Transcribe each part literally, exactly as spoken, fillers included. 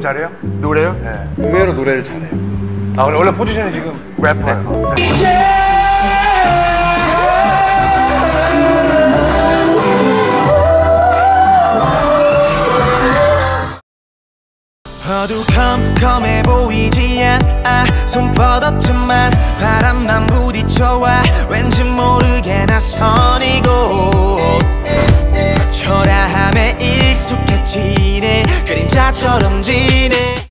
좀 잘해요? 노래요? 네. 의외로 노래를 잘해요. 아, 원래, 원래 포지션이 지금 래퍼예요. 네. 너도 컴컴해 보이지 않아. 손뻗었지만 바람만 부딪혀와 왠지 모르게 나선이고 초라함에 익숙해지네. 그림자처럼 지네.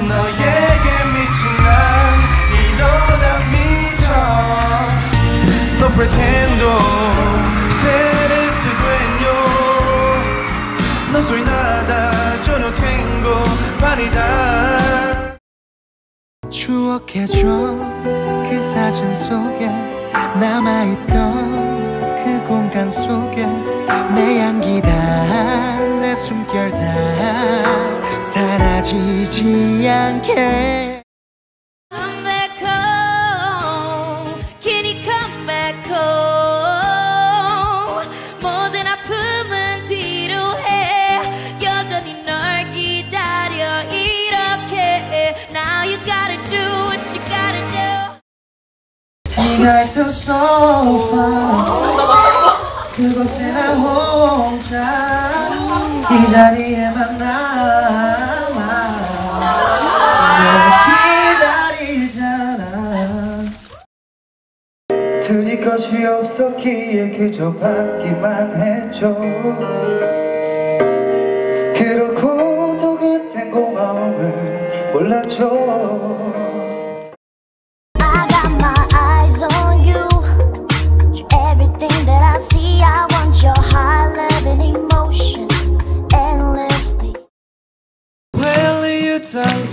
너에게 미친 난 이러다 미쳐. 너 pretendo 세레트 dueño. 너 soy nada. Yo no tengo vanidad. 추억해줘 그 사진 속에 남아있던 그 공간 속에 내 향기 다 내 숨결 다 사라지지 않게. I feel so far. 그곳에 나 혼자 이 자리에만 남아. 널 기다리잖아. 드릴 것이 없었기에 그저 받기만 했죠. 그렇고 또 그땐 고마움을 몰랐죠.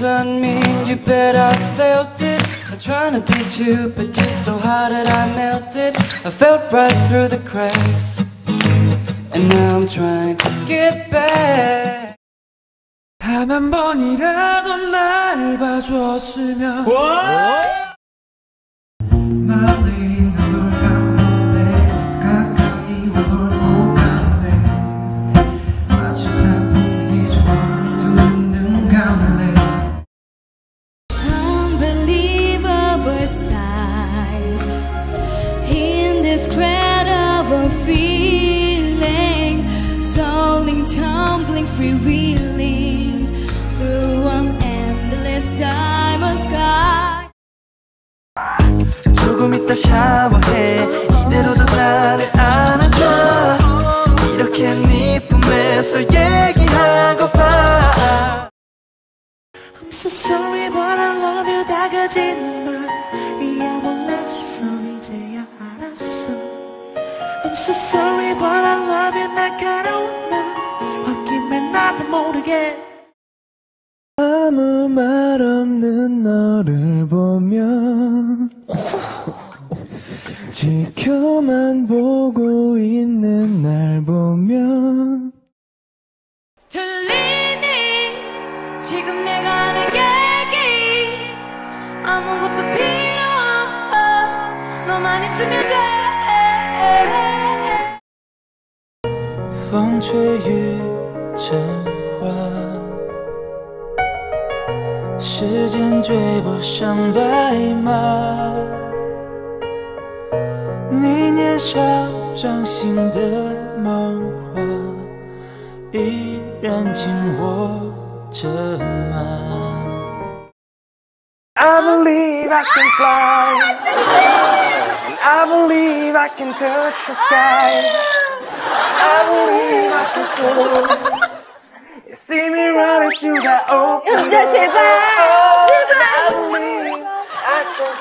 Doesn't mean you bet I felt it. I'm trying to beat you, but you're so hot that I melted. I felt right through the cracks, and now I'm trying to get back. 단 한 번이라도 날 봐줬으면. Feeling, soaring, tumbling, freewheeling through an endless diamond sky. 조금 있다 샤워해. 이대로도 나를 안아줘. 이렇게 네 품에서 얘기하고파. I'm so sorry, but I love you. 다 거짓말. I'm so sorry, but I love you. 나 가려운다. 바뀌면 나도 모르게. 아무 말 없는 너를 보면 지켜만 보고 있는 날 보면 들리니 지금 내가 하는 얘기. 아무것도 필요 없어. 너만 있으면 돼.风吹雨成花，时间追不上白马。你年少掌心的梦话，依然紧握着吗 ？I believe I can fly, and I believe I can touch the sky. I believe I can soar. You see me running through that open door. I believe I can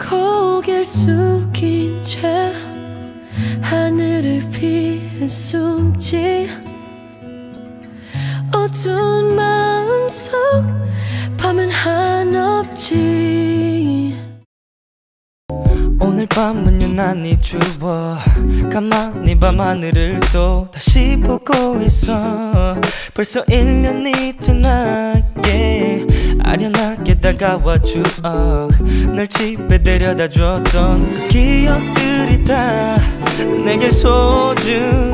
fly. 고개를 숙인 채 하늘을 피해 숨지. 어두운 마음속 밤은 한없지. 오늘 밤은 유난히 추워. 가만히 밤하늘을 또 다시 보고 있어. 벌써 일 년이 지나 yeah. 아련하게 다가와 추억. 널 집에 데려다 줬던 그 기억들이 다 내게 소중.